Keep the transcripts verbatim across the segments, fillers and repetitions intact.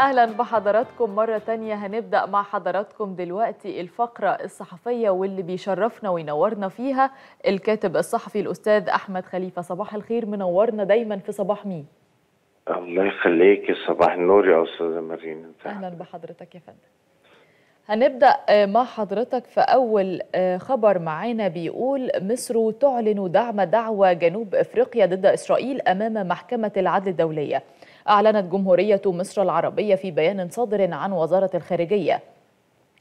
أهلا بحضراتكم مرة تانية. هنبدأ مع حضراتكم دلوقتي الفقرة الصحفية واللي بيشرفنا وينورنا فيها الكاتب الصحفي الأستاذ أحمد خليفة. صباح الخير، منورنا دايما في صباح مين. الله يخليك، صباح النور يا أستاذة مارينا. أهلا بحضرتك يا فندم. هنبدأ مع حضرتك في أول خبر معانا بيقول مصر تعلن دعم دعوى جنوب أفريقيا ضد إسرائيل أمام محكمة العدل الدولية. أعلنت جمهورية مصر العربية في بيان صادر عن وزارة الخارجية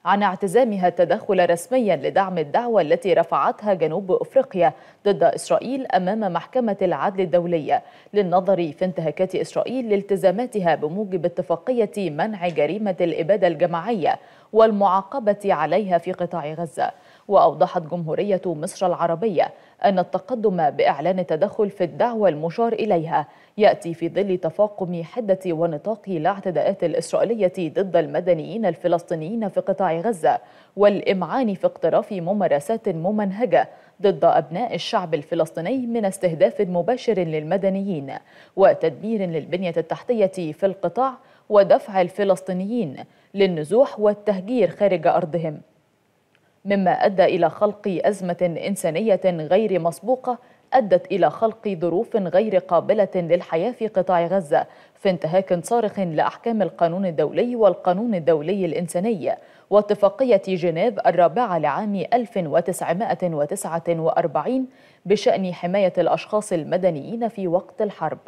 عن اعتزامها التدخل رسميا لدعم الدعوى التي رفعتها جنوب أفريقيا ضد إسرائيل أمام محكمة العدل الدولية للنظر في انتهاكات إسرائيل لالتزاماتها بموجب اتفاقية منع جريمة الإبادة الجماعية والمعاقبة عليها في قطاع غزة. وأوضحت جمهورية مصر العربية أن التقدم بإعلان التدخل في الدعوى المشار إليها يأتي في ظل تفاقم حدة ونطاق الاعتداءات الإسرائيلية ضد المدنيين الفلسطينيين في قطاع غزة والإمعان في اقتراف ممارسات ممنهجة ضد أبناء الشعب الفلسطيني من استهداف مباشر للمدنيين وتدمير للبنية التحتية في القطاع ودفع الفلسطينيين للنزوح والتهجير خارج أرضهم، مما أدى إلى خلق أزمة إنسانية غير مسبوقة أدت إلى خلق ظروف غير قابلة للحياة في قطاع غزة في انتهاك صارخ لأحكام القانون الدولي والقانون الدولي الإنساني واتفاقية جنيف الرابعة لعام ألف وتسعمائة وتسعة وأربعين بشأن حماية الأشخاص المدنيين في وقت الحرب.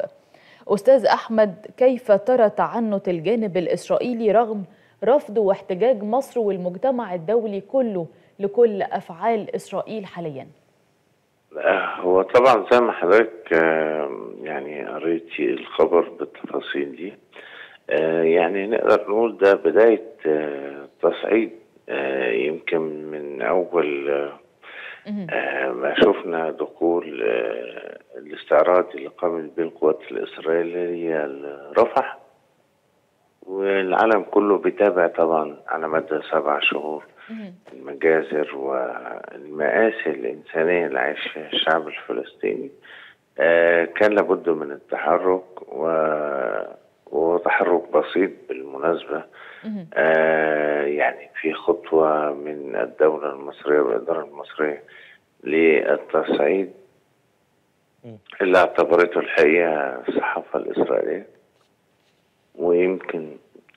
أستاذ أحمد، كيف ترى تعنت الجانب الإسرائيلي رغم رفض واحتجاج مصر والمجتمع الدولي كله لكل أفعال إسرائيل حاليا؟ هو طبعا زي ما حضرتك يعني قريتي الخبر بالتفاصيل دي، يعني نقدر نقول ده بداية تصعيد يمكن من أول ما شفنا دخول الاستعراض اللي قامت به القوات الإسرائيلية لرفح، والعالم كله بيتابع طبعا على مدى سبع شهور المجازر والمآسي الإنسانية اللي عايش فيها الشعب الفلسطيني. آه كان لابد من التحرك و... وتحرك بسيط بالمناسبة. آه يعني في خطوة من الدولة المصرية والإدارة المصرية للتصعيد اللي اعتبرته الحقيقة الصحافة الإسرائيلية، ويمكن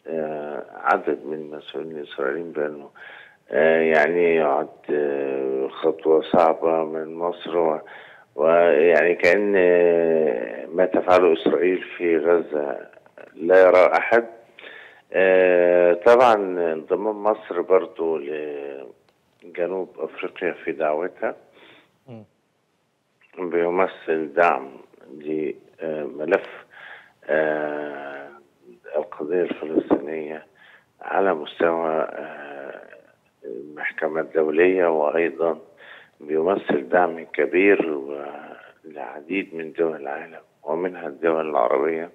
آه عدد من المسؤولين الإسرائيليين بأنه آه يعني يعد آه خطوة صعبة من مصر، ويعني كأن آه ما تفعله إسرائيل في غزة لا يرى أحد. آه طبعا انضمام مصر برضو لجنوب أفريقيا في دعوتها بيمثل دعم لملف آه القضية الفلسطينية على مستوى المحكمة الدولية، وأيضا بيمثل دعم كبير لعديد من دول العالم ومنها الدول العربية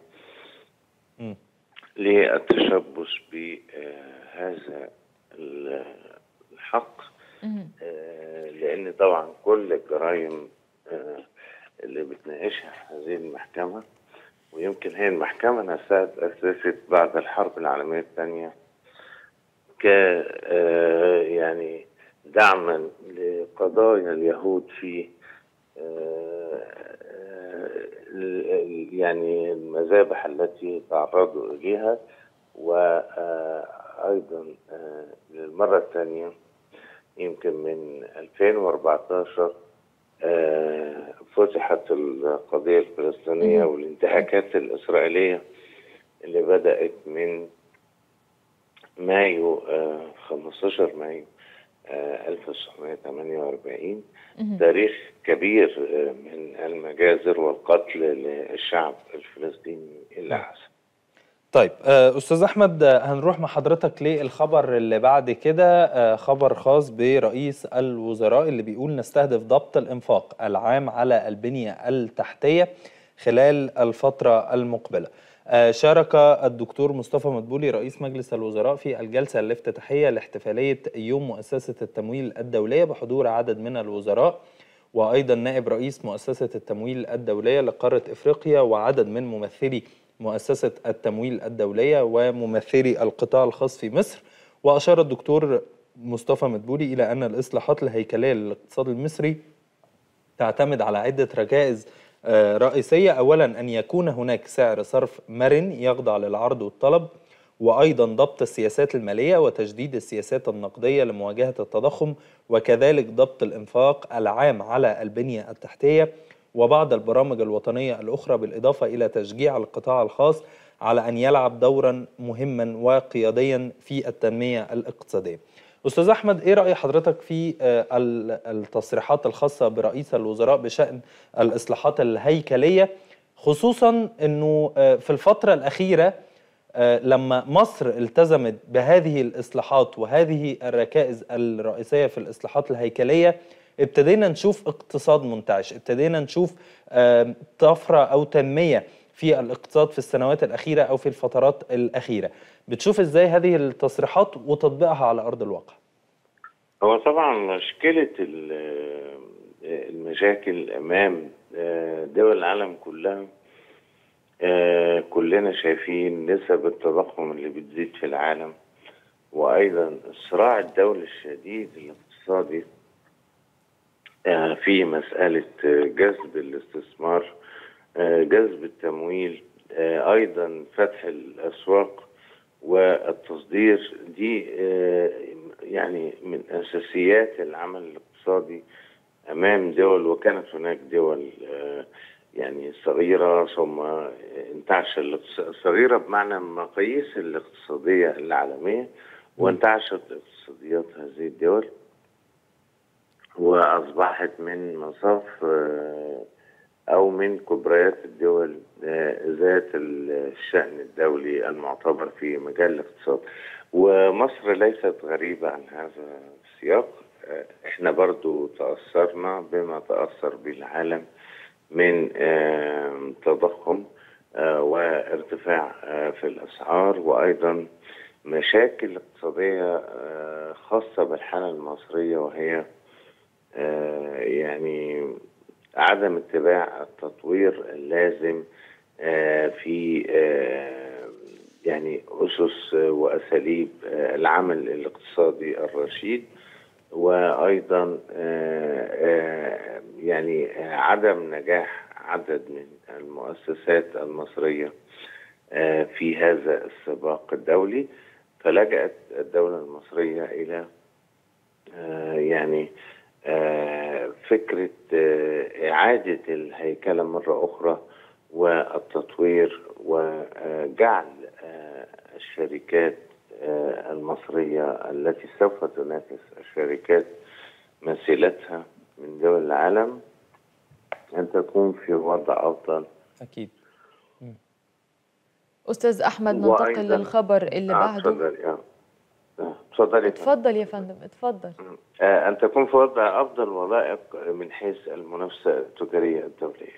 للتشبث بهذا الحق، لأن طبعا كل الجرائم اللي بتناقشها هذه المحكمة، ويمكن هي المحكمة نفسها تأسست بعد الحرب العالمية الثانية ك يعني دعما لقضايا اليهود في يعني المذابح التي تعرضوا إليها، وأيضا للمرة الثانية يمكن من ألفين وأربعتاشر فتحت القضية الفلسطينية والانتهاكات الإسرائيلية اللي بدأت من مايو خمستاشر مايو ألف وتسعمائة وثمانية وأربعين. تاريخ كبير من المجازر والقتل للشعب الفلسطيني اللي حصل. طيب أستاذ أحمد، هنروح مع حضرتك للخبر اللي بعد كده، خبر خاص برئيس الوزراء اللي بيقول نستهدف ضبط الإنفاق العام على البنية التحتية خلال الفترة المقبلة. شارك الدكتور مصطفى مدبولي رئيس مجلس الوزراء في الجلسة الافتتاحية لاحتفالية يوم مؤسسة التمويل الدولية بحضور عدد من الوزراء وأيضا نائب رئيس مؤسسة التمويل الدولية لقارة إفريقيا وعدد من ممثلي مؤسسة التمويل الدولية وممثلي القطاع الخاص في مصر. وأشار الدكتور مصطفى مدبولي إلى أن الإصلاحات الهيكلية للاقتصاد المصري تعتمد على عدة ركائز رئيسية، أولا أن يكون هناك سعر صرف مرن يخضع للعرض والطلب، وأيضا ضبط السياسات المالية وتجديد السياسات النقدية لمواجهة التضخم، وكذلك ضبط الإنفاق العام على البنية التحتية وبعض البرامج الوطنية الأخرى، بالإضافة إلى تشجيع القطاع الخاص على أن يلعب دورا مهما وقياديا في التنمية الاقتصادية. أستاذ أحمد، إيه رأي حضرتك في التصريحات الخاصة برئيس الوزراء بشأن الإصلاحات الهيكلية، خصوصا أنه في الفترة الأخيرة لما مصر التزمت بهذه الإصلاحات وهذه الركائز الرئيسية في الإصلاحات الهيكلية ابتدينا نشوف اقتصاد منتعش، ابتدينا نشوف طفرة أو تنمية في الاقتصاد في السنوات الأخيرة أو في الفترات الأخيرة. بتشوف إزاي هذه التصريحات وتطبيقها على أرض الواقع؟ هو طبعا مشكلة المشاكل أمام دول العالم كلها، كلنا شايفين نسب التضخم اللي بتزيد في العالم، وأيضا صراع الدولة الشديد الاقتصادي في مسألة جذب الاستثمار، جذب التمويل، أيضا فتح الأسواق والتصدير. دي يعني من أساسيات العمل الاقتصادي أمام دول، وكانت هناك دول يعني صغيرة ثم انتعشت، صغيرة بمعنى المقاييس الاقتصادية العالمية، وانتعشت اقتصاديات هذه الدول وأصبحت من مصاف أو من كبريات الدول ذات الشأن الدولي المعتبر في مجال الاقتصاد، ومصر ليست غريبة عن هذا السياق. احنا برضو تأثرنا بما تأثر به العالم من تضخم وارتفاع في الأسعار، وأيضا مشاكل اقتصادية خاصة بالحالة المصرية، وهي يعني عدم اتباع التطوير اللازم في يعني أسس وأساليب العمل الاقتصادي الرشيد، وأيضا يعني عدم نجاح عدد من المؤسسات المصرية في هذا السباق الدولي. فلجأت الدولة المصرية إلى يعني آه فكرة آه إعادة الهيكلة مرة أخرى والتطوير، وجعل آه الشركات آه المصرية التي سوف تنافس الشركات مثيلتها من دول العالم أن تكون في وضع أفضل. أكيد. مم. أستاذ أحمد، ننتقل للخبر اللي بعده. اتفضل يا فندم. اتفضل يا فندم، اتفضل. أن تكون في وضع أفضل ولائق من حيث المنافسة التجارية الدولية.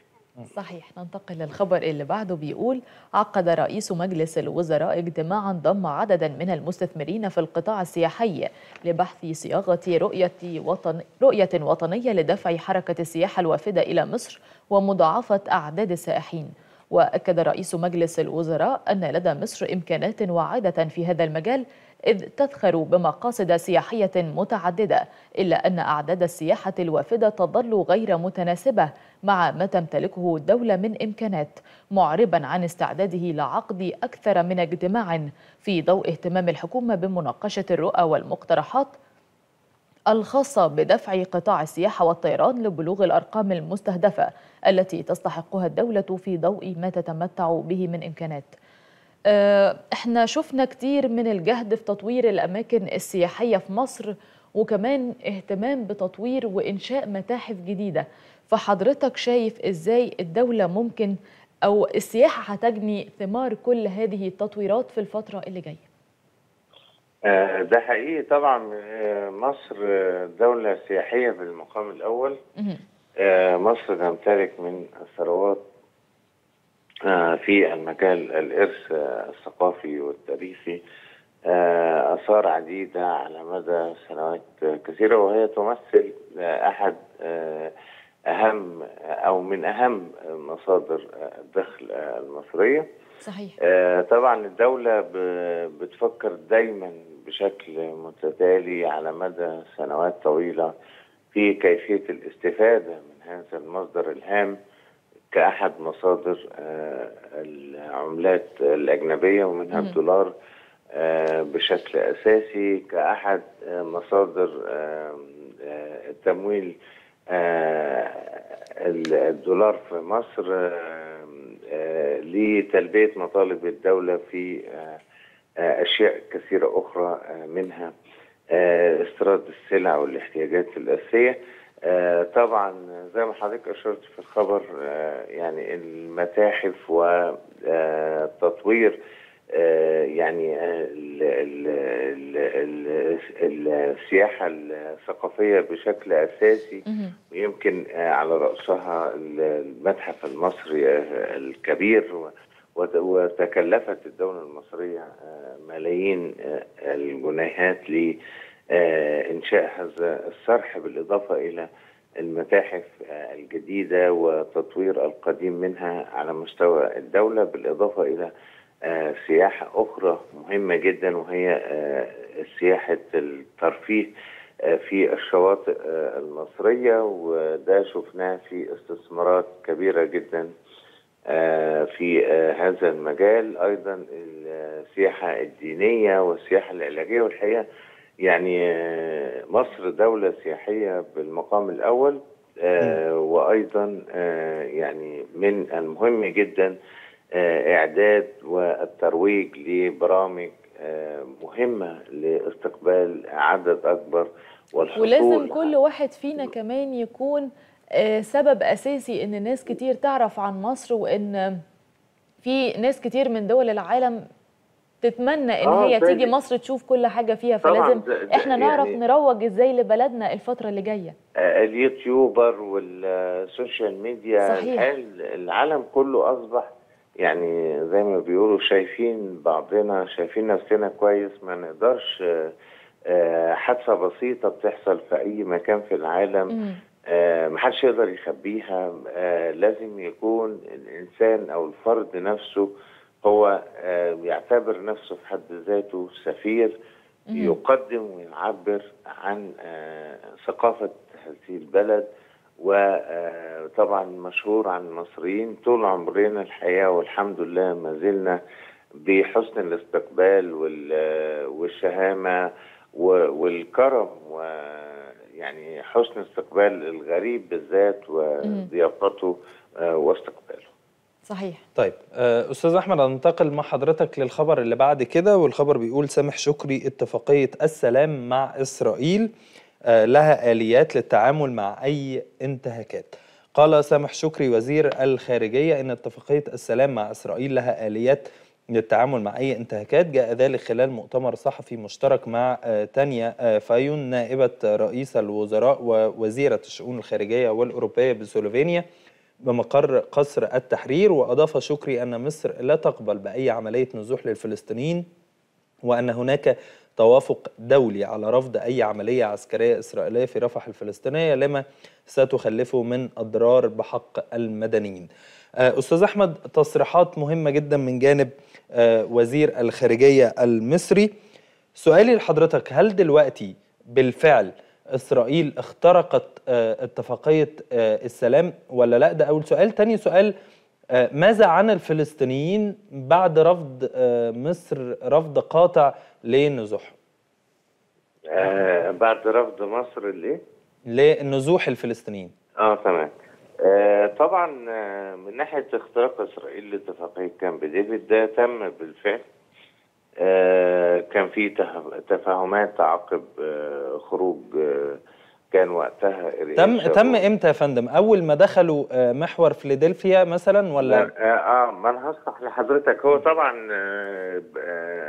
صحيح. ننتقل للخبر اللي بعده، بيقول عقد رئيس مجلس الوزراء اجتماعا ضم عددا من المستثمرين في القطاع السياحي لبحث صياغة رؤية وطن رؤية وطنية لدفع حركة السياحة الوافدة إلى مصر ومضاعفة أعداد السائحين. وأكد رئيس مجلس الوزراء أن لدى مصر إمكانات واعدة في هذا المجال، إذ تذخر بمقاصد سياحية متعددة، إلا أن أعداد السياحة الوافدة تظل غير متناسبة مع ما تمتلكه الدولة من إمكانات، معربا عن استعداده لعقد أكثر من اجتماع في ضوء اهتمام الحكومة بمناقشة الرؤى والمقترحات الخاصة بدفع قطاع السياحة والطيران لبلوغ الأرقام المستهدفة التي تستحقها الدولة في ضوء ما تتمتع به من إمكانات. احنا شفنا كتير من الجهد في تطوير الأماكن السياحية في مصر، وكمان اهتمام بتطوير وإنشاء متاحف جديدة. فحضرتك شايف إزاي الدولة ممكن أو السياحة هتجني ثمار كل هذه التطويرات في الفترة اللي جاية؟ ده حقيقي طبعا. مصر دولة سياحية بالمقام الأول. مصر تمتلك من الثروات في المجال الإرث الثقافي والتاريخي آثار عديدة على مدى سنوات كثيرة، وهي تمثل أحد اهم او من اهم مصادر الدخل المصريه. صحيح. طبعا الدوله بتفكر دايما بشكل متتالي على مدى سنوات طويله في كيفيه الاستفاده من هذا المصدر الهام كأحد مصادر العملات الأجنبية ومنها الدولار بشكل أساسي، كأحد مصادر التمويل الدولار في مصر لتلبية مطالب الدولة في أشياء كثيرة أخرى منها استيراد السلع والاحتياجات الأساسية. آه طبعا زي ما حضرتك اشرت في الخبر آه يعني المتاحف وتطوير آه يعني ال ال ال ال السياحه الثقافيه بشكل اساسي، ويمكن آه على راسها المتحف المصري الكبير، وتكلفت الدوله المصريه آه ملايين آه الجنيهات ل آه إنشاء هذا الصرح، بالإضافة إلى المتاحف آه الجديدة وتطوير القديم منها على مستوى الدولة، بالإضافة إلى آه سياحة أخرى مهمة جدا وهي آه سياحة الترفيه آه في الشواطئ آه المصرية، وده شفناه في استثمارات كبيرة جدا آه في آه هذا المجال. أيضا السياحة الدينية والسياحة العلاجية، والحقيقة يعني مصر دولة سياحية بالمقام الأول، وأيضا يعني من المهم جدا إعداد والترويج لبرامج مهمة لاستقبال عدد أكبر والحصول، ولازم كل واحد فينا كمان يكون سبب أساسي إن ناس كتير تعرف عن مصر، وإن في ناس كتير من دول العالم تتمنى ان آه هي تيجي مصر تشوف كل حاجه فيها، فلازم ده ده احنا نعرف يعني نروج ازاي لبلدنا الفتره اللي جايه. اليوتيوبر والسوشيال ميديا. صحيح. العالم كله اصبح يعني زي ما بيقولوا شايفين بعضنا، شايفين نفسنا كويس، ما نقدرش حادثه بسيطه بتحصل في اي مكان في العالم محدش يقدر يخبيها، لازم يكون الانسان او الفرد نفسه هو يعتبر نفسه في حد ذاته سفير يقدم ويعبر عن ثقافة هذه البلد. وطبعا مشهور عن المصريين طول عمرنا الحياة، والحمد لله ما زلنا بحسن الاستقبال والشهامة والكرم، ويعني حسن استقبال الغريب بالذات وضيافته واستقباله. صحيح. طيب أستاذ أحمد، هننتقل مع حضرتك للخبر اللي بعد كده، والخبر بيقول سامح شكري اتفاقية السلام مع إسرائيل لها آليات للتعامل مع أي انتهاكات. قال سامح شكري وزير الخارجية إن اتفاقية السلام مع إسرائيل لها آليات للتعامل مع أي انتهاكات، جاء ذلك خلال مؤتمر صحفي مشترك مع تانيا فايون نائبة رئيس الوزراء ووزيرة الشؤون الخارجية والأوروبية بسلوفينيا بمقر قصر التحرير. وأضاف شكري أن مصر لا تقبل بأي عملية نزوح للفلسطينيين، وأن هناك توافق دولي على رفض أي عملية عسكرية إسرائيلية في رفح الفلسطينية لما ستخلفه من أضرار بحق المدنيين. أستاذ أحمد، تصريحات مهمة جدا من جانب وزير الخارجية المصري. سؤالي لحضرتك، هل دلوقتي بالفعل إسرائيل اخترقت اتفاقية السلام ولا لا؟ ده أول سؤال. تاني سؤال، ماذا عن الفلسطينيين بعد رفض مصر رفض قاطع للنزوح؟ آه بعد رفض مصر ليه؟ للنزوح الفلسطينيين. اه تمام. آه طبعا من ناحية اختراق إسرائيل لاتفاقية كامب ديفيد، ده تم بالفعل. آه كان في تفاهمات عقب آه خروج آه كان وقتها تم تم امتى يا فندم؟ اول ما دخلوا آه محور فيلادلفيا مثلا ولا اه, آه ما انا هشرح لحضرتك. هو طبعا آه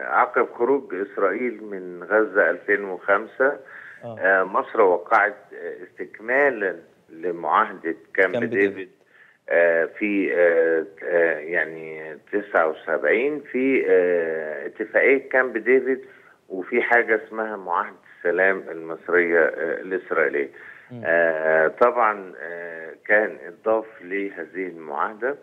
عقب خروج اسرائيل من غزه ألفين وخمسة آه. آه مصر وقعت استكمالا لمعاهده كامب, كامب ديفيد, ديفيد. في يعني تسعة وسبعين في اتفاقية كامب ديفيد، وفي حاجة اسمها معاهدة السلام المصرية الإسرائيلية. آه طبعا آه كان اضاف لهذه المعاهده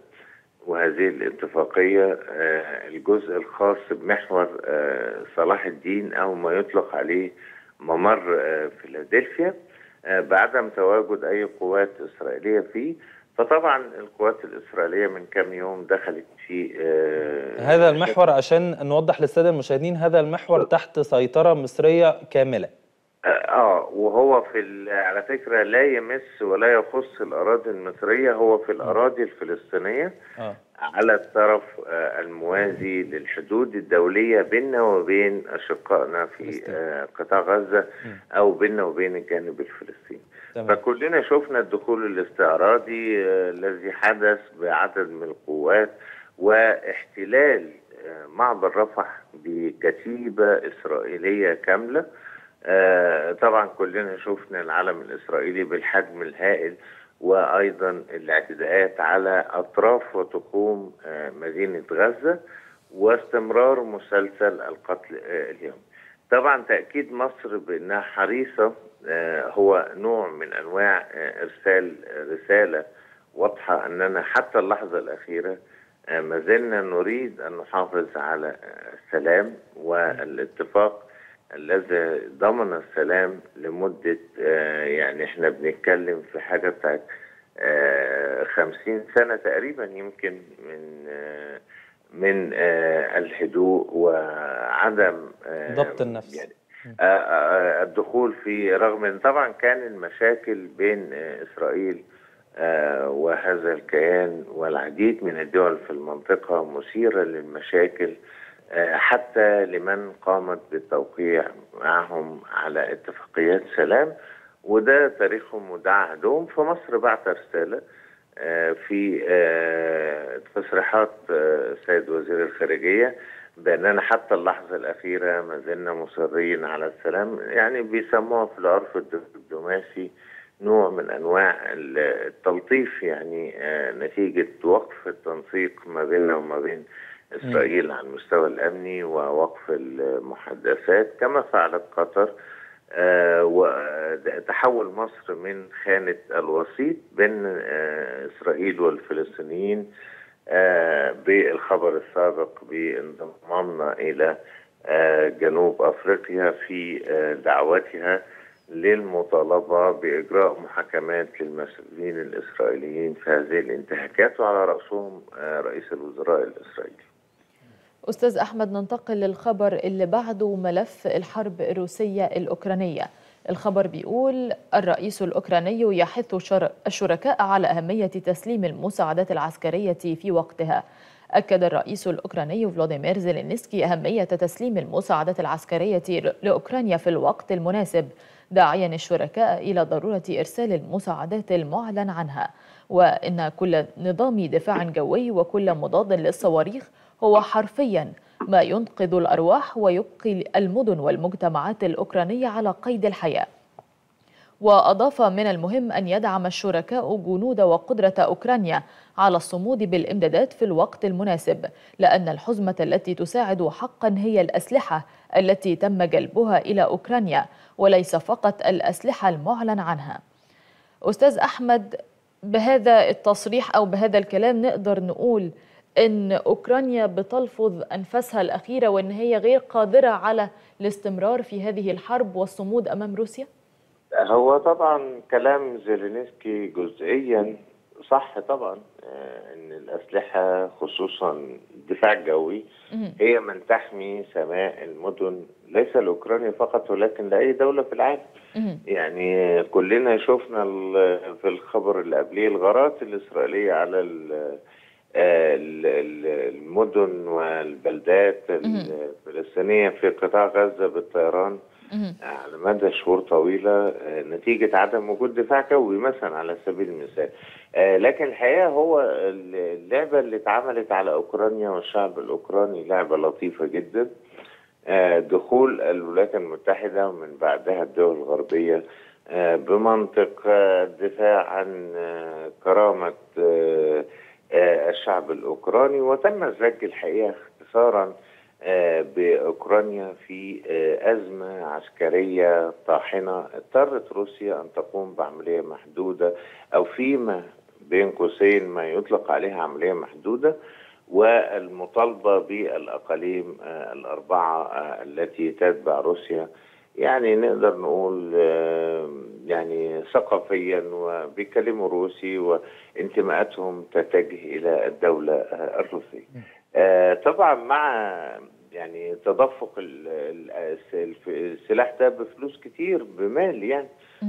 وهذه الاتفاقيه آه الجزء الخاص بمحور آه صلاح الدين او ما يطلق عليه ممر آه فيلادلفيا آه بعدم تواجد اي قوات اسرائيليه فيه. فطبعا القوات الاسرائيليه من كام يوم دخلت في آه هذا المحور. عشان نوضح للساده المشاهدين، هذا المحور تحت سيطره مصريه كامله. اه وهو في على فكره لا يمس ولا يخص الاراضي المصريه، هو في الاراضي الفلسطينيه آه. على الطرف آه الموازي للحدود الدوليه بيننا وبين اشقائنا في آه قطاع غزه او بيننا وبين الجانب الفلسطيني. فكلنا شفنا الدخول الاستعراضي آه الذي حدث بعدد من القوات واحتلال آه معبر رفح بكتيبه اسرائيليه كامله. آه طبعا كلنا شفنا العلم الإسرائيلي بالحجم الهائل وأيضا الاعتداءات على أطراف وتقوم آه مدينة غزة واستمرار مسلسل القتل آه اليوم. طبعا تأكيد مصر بأنها حريصة آه هو نوع من أنواع آه إرسال رسالة واضحة أننا حتى اللحظة الأخيرة آه ما زلنا نريد أن نحافظ على آه السلام والاتفاق الذي ضمن السلام لمدة آه يعني احنا بنتكلم في حاجة بتاعت آه خمسين سنة تقريبا يمكن من آه من آه الهدوء وعدم آه ضبط النفس يعني آه آه الدخول في، رغم ان طبعا كان المشاكل بين آه إسرائيل آه وهذا الكيان والعديد من الدول في المنطقة مثيرة للمشاكل حتى لمن قامت بالتوقيع معهم على اتفاقيات سلام، وده تاريخهم وده عهدهم. فمصر بعت رسالة في تصريحات السيد وزير الخارجية بأننا حتى اللحظة الأخيرة ما زلنا مصرين على السلام، يعني بيسموها في العرف الدبلوماسي نوع من أنواع التلطيف، يعني نتيجة وقف التنسيق ما بيننا وما بين إسرائيل على المستوى الأمني ووقف المحادثات كما فعلت قطر. آه وتحول مصر من خانة الوسيط بين آه إسرائيل والفلسطينيين آه بالخبر السابق بانضمامنا إلى آه جنوب أفريقيا في آه دعوتها للمطالبة بإجراء محاكمات للمسؤولين الإسرائيليين في هذه الانتهاكات وعلى رأسهم آه رئيس الوزراء الإسرائيلي. أستاذ أحمد، ننتقل للخبر اللي بعده، ملف الحرب الروسية الأوكرانية. الخبر بيقول الرئيس الأوكراني يحث الشركاء على أهمية تسليم المساعدات العسكرية في وقتها. أكد الرئيس الأوكراني فلاديمير زيلنسكي أهمية تسليم المساعدات العسكرية لأوكرانيا في الوقت المناسب، داعيا الشركاء إلى ضرورة إرسال المساعدات المعلن عنها، وإن كل نظام دفاع جوي وكل مضاد للصواريخ هو حرفيا ما ينقذ الأرواح ويبقي المدن والمجتمعات الأوكرانية على قيد الحياة. وأضاف من المهم أن يدعم الشركاء جنود وقدرة أوكرانيا على الصمود بالإمدادات في الوقت المناسب، لأن الحزمة التي تساعد حقا هي الأسلحة التي تم جلبها إلى أوكرانيا وليس فقط الأسلحة المعلن عنها. أستاذ أحمد، بهذا التصريح أو بهذا الكلام نقدر نقول إن أوكرانيا بتلفظ أنفاسها الأخيرة وإن هي غير قادرة على الاستمرار في هذه الحرب والصمود أمام روسيا؟ هو طبعا كلام زيلينسكي جزئيا صح طبعا، ان الاسلحه خصوصا الدفاع الجوي هي من تحمي سماء المدن ليس الاوكراني فقط ولكن لاي دوله في العالم. يعني كلنا شفنا في الخبر اللي قبليه الغارات الاسرائيليه على المدن والبلدات الفلسطينيه في قطاع غزه بالطيران على مدى شهور طويلة نتيجة عدم وجود دفاع جوي مثلا على سبيل المثال. لكن الحقيقة هو اللعبة اللي اتعملت على أوكرانيا والشعب الأوكراني لعبة لطيفة جدا. دخول الولايات المتحدة ومن بعدها الدول الغربية بمنطق الدفاع عن كرامة الشعب الأوكراني، وتم الزج الحقيقة اختصارا بأوكرانيا في أزمة عسكرية طاحنة اضطرت روسيا أن تقوم بعملية محدودة أو فيما بين قوسين ما يطلق عليها عملية محدودة، والمطالبة بالأقاليم الأربعة التي تتبع روسيا، يعني نقدر نقول يعني ثقافيا وبيكلموا روسي وانتماءاتهم تتجه إلى الدولة الروسية. طبعا مع يعني تدفق السلاح ده بفلوس كتير بمال يعني،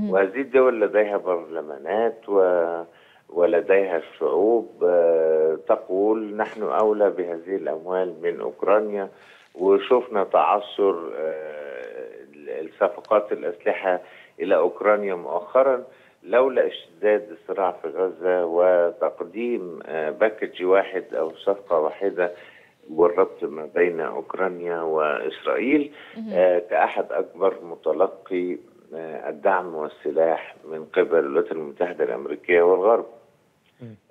وهذه الدول لديها برلمانات و ولديها شعوب تقول نحن أولى بهذه الأموال من أوكرانيا، وشفنا تعثر الصفقات الأسلحة إلى أوكرانيا مؤخرا لولا اشتداد الصراع في غزة وتقديم باكج واحد أو صفقة واحدة والربط ما بين أوكرانيا وإسرائيل كأحد أكبر متلقي الدعم والسلاح من قبل الولايات المتحدة الأمريكية والغرب.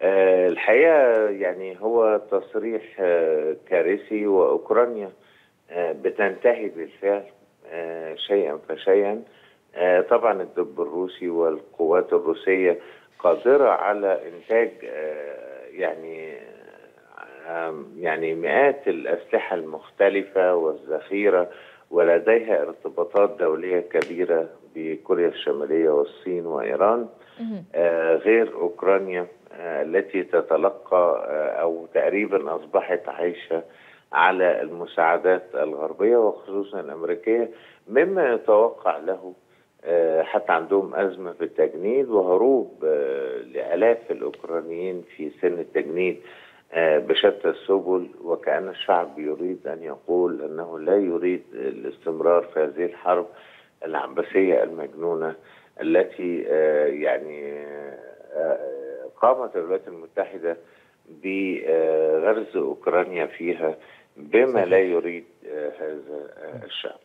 الحقيقة يعني هو تصريح كارثي، وأوكرانيا بتنتهي بالفعل شيئا فشيئا. طبعا الدب الروسي والقوات الروسية قادرة على إنتاج يعني يعني مئات الأسلحة المختلفة والذخيرة، ولديها ارتباطات دولية كبيرة بكوريا الشمالية والصين وإيران، آه غير أوكرانيا آه التي تتلقى آه أو تقريبا أصبحت عايشة على المساعدات الغربية وخصوصا الأمريكية، مما يتوقع له آه حتى عندهم أزمة في التجنيد وهروب آه لآلاف الأوكرانيين في سن التجنيد بشتى السبل، وكأن الشعب يريد أن يقول أنه لا يريد الاستمرار في هذه الحرب العباسية المجنونة التي يعني قامت الولايات المتحدة بغرز أوكرانيا فيها بما لا يريد هذا الشعب.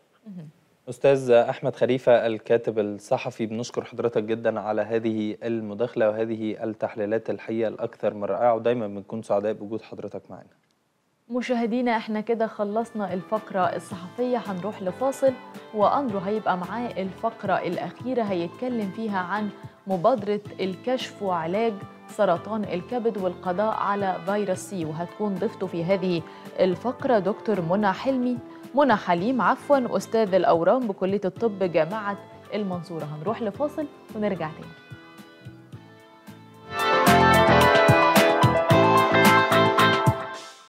أستاذ أحمد خليفة الكاتب الصحفي، بنشكر حضرتك جدا على هذه المداخلة وهذه التحليلات الحية الأكثر من رائعة، ودايما بنكون سعداء بوجود حضرتك معنا. مشاهدينا احنا كده خلصنا الفقرة الصحفية، هنروح لفاصل وأندرو هيبقى معاه الفقرة الأخيرة هيتكلم فيها عن مبادرة الكشف وعلاج سرطان الكبد والقضاء على فيروس سي، وهتكون ضيفته في هذه الفقرة دكتور منى حلمي منى حليم عفوا أستاذ الأورام بكلية الطب جامعة المنصورة. هنروح لفاصل ونرجع تاني.